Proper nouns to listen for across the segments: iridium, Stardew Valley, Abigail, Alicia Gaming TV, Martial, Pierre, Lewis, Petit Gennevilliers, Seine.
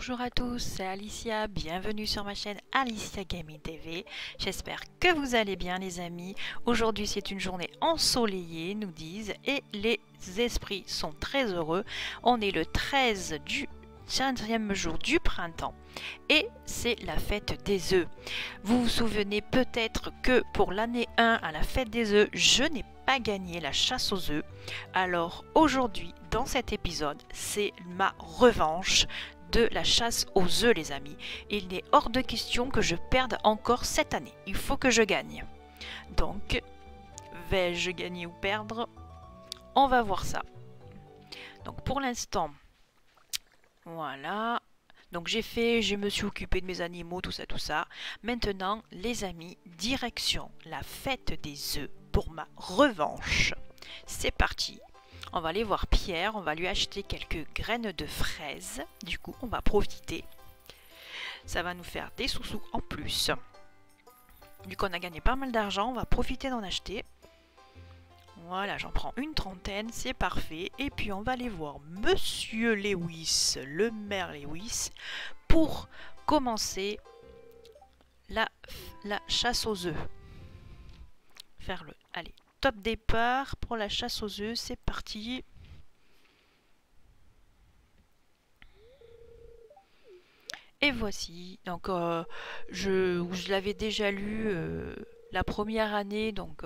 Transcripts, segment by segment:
Bonjour à tous, c'est Alicia, bienvenue sur ma chaîne Alicia Gaming TV. J'espère que vous allez bien les amis. Aujourd'hui c'est une journée ensoleillée, nous disent, et les esprits sont très heureux. On est le 13 du 15e jour du printemps et c'est la fête des œufs. Vous vous souvenez peut-être que pour l'année 1 à la fête des œufs, je n'ai pas gagné la chasse aux œufs. Alors aujourd'hui, dans cet épisode, c'est ma revanche de la chasse aux œufs les amis. Il n'est hors de question que je perde encore cette année. Il faut que je gagne. Donc, vais-je gagner ou perdre? On va voir ça. Donc pour l'instant, voilà. Donc j'ai fait, je me suis occupée de mes animaux, tout ça, tout ça. Maintenant, les amis, direction la fête des œufs pour ma revanche. C'est parti. On va aller voir Pierre, on va lui acheter quelques graines de fraises. Du coup, on va profiter. Ça va nous faire des sous-sous en plus. Du coup, on a gagné pas mal d'argent, on va profiter d'en acheter. Voilà, j'en prends une trentaine, c'est parfait. Et puis, on va aller voir Monsieur Lewis, le maire Lewis, pour commencer la chasse aux œufs. Faire le... Allez. Top départ pour la chasse aux œufs, c'est parti. Et voici, donc je l'avais déjà lu la première année, donc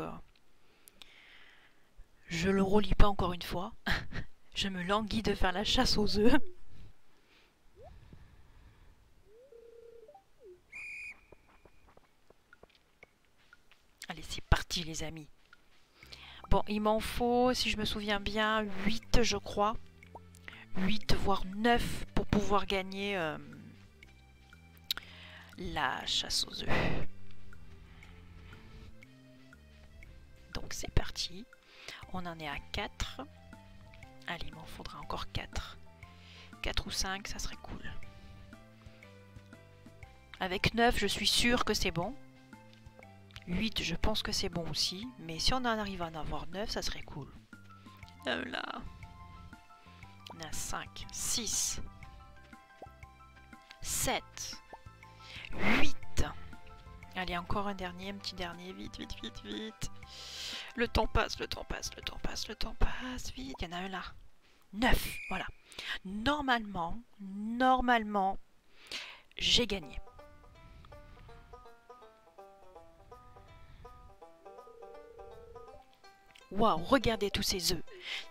je le relis pas encore une fois. Je me languis de faire la chasse aux œufs. Allez, c'est parti les amis. Bon, il m'en faut, si je me souviens bien, 8 je crois. 8 voire 9 pour pouvoir gagner la chasse aux œufs. Donc c'est parti. On en est à 4. Allez, il m'en faudra encore 4. 4 ou 5, ça serait cool. Avec 9, je suis sûre que c'est bon. 8, je pense que c'est bon aussi, mais si on en arrive à en avoir 9, ça serait cool. Là, on a 5, 6, 7, 8. Allez, encore un dernier, un petit dernier, vite, vite, vite, vite. Le temps passe, le temps passe, le temps passe, le temps passe, vite, il y en a un là. 9, voilà. Normalement, j'ai gagné. Waouh, regardez tous ces œufs.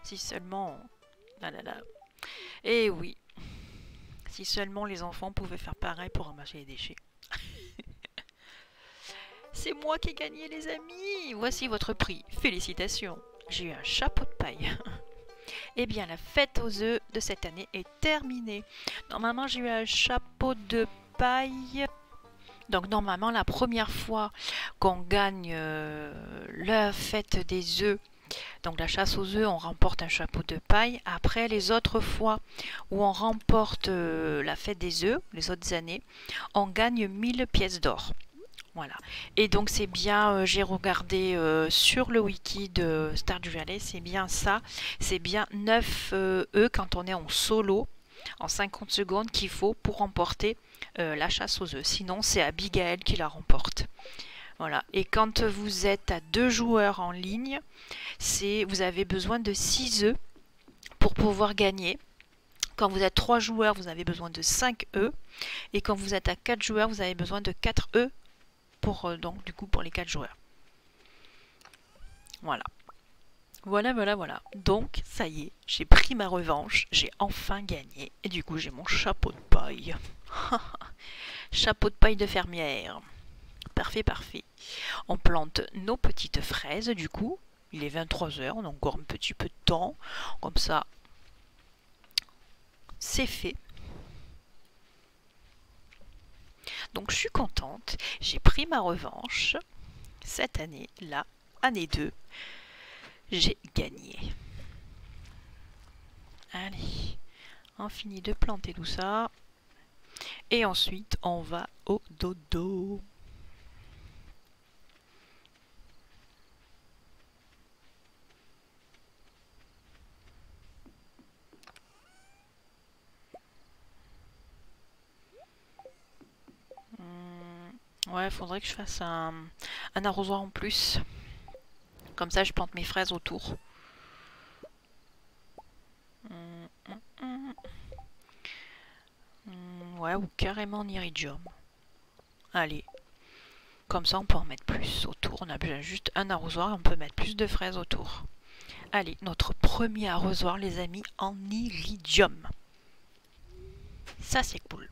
Si seulement... Ah là là. Eh oui. Si seulement les enfants pouvaient faire pareil pour ramasser les déchets. C'est moi qui ai gagné les amis. Voici votre prix. Félicitations. J'ai eu un chapeau de paille. Eh bien, la fête aux œufs de cette année est terminée. Normalement, j'ai eu un chapeau de paille. Donc normalement, la première fois qu'on gagne la fête des œufs, donc la chasse aux œufs, on remporte un chapeau de paille. Après, les autres fois où on remporte la fête des œufs, les autres années, on gagne 1000 pièces d'or. Voilà. Et donc c'est bien, j'ai regardé sur le wiki de Stardew Valley, c'est bien ça. C'est bien 9 œufs quand on est en solo, en 50 secondes qu'il faut pour remporter la chasse aux œufs. Sinon, c'est Abigail qui la remporte. Voilà. Et quand vous êtes à 2 joueurs en ligne, vous avez besoin de 6 œufs pour pouvoir gagner. Quand vous êtes 3 joueurs, vous avez besoin de 5 œufs. Et quand vous êtes à 4 joueurs, vous avez besoin de 4 œufs pour, donc, du coup, pour les 4 joueurs. Voilà. Voilà, voilà, voilà. Donc, ça y est, j'ai pris ma revanche, j'ai enfin gagné. Et du coup, j'ai mon chapeau de paille. Chapeau de paille de fermière. Parfait, parfait. On plante nos petites fraises, du coup. Il est 23 h, on a encore un petit peu de temps. Comme ça, c'est fait. Donc, je suis contente. J'ai pris ma revanche. Cette année, là, année 2. J'ai gagné. Allez, on finit de planter tout ça. Et ensuite, on va au dodo. Ouais, faudrait que je fasse un arrosoir en plus. Comme ça, je plante mes fraises autour. Ouais, ou carrément en iridium. Allez. Comme ça, on peut en mettre plus autour. On a juste un arrosoir et on peut mettre plus de fraises autour. Allez, notre premier arrosoir, les amis, en iridium. Ça, c'est cool.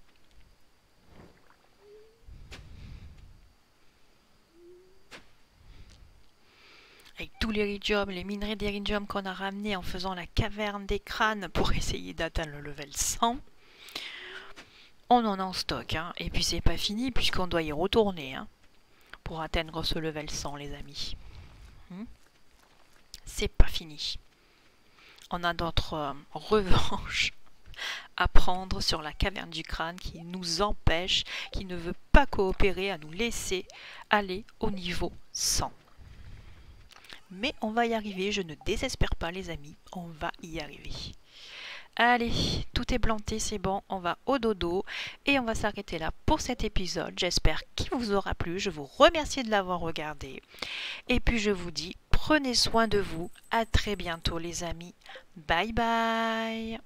Avec tout l'iridium, les minerais d'iridium qu'on a ramenés en faisant la caverne des crânes pour essayer d'atteindre le level 100. On en a en stock, hein. Et puis c'est pas fini puisqu'on doit y retourner, hein, pour atteindre ce level 100, les amis. C'est pas fini. On a notre revanche à prendre sur la caverne du crâne qui nous empêche, qui ne veut pas coopérer, à nous laisser aller au niveau 100. Mais on va y arriver, je ne désespère pas les amis, on va y arriver. Allez, tout est planté, c'est bon, on va au dodo et on va s'arrêter là pour cet épisode. J'espère qu'il vous aura plu, je vous remercie de l'avoir regardé. Et puis je vous dis, prenez soin de vous, à très bientôt les amis, bye bye.